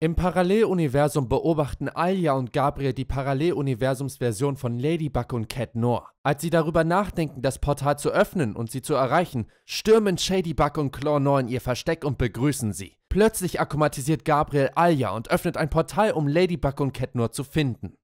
Im Paralleluniversum beobachten Alya und Gabriel die Paralleluniversumsversion von Ladybug und Cat Noir. Als sie darüber nachdenken, das Portal zu öffnen und sie zu erreichen, stürmen Shadybug und Claw Noir in ihr Versteck und begrüßen sie. Plötzlich akkumatisiert Gabriel Alya und öffnet ein Portal, um Ladybug und Cat Noir zu finden.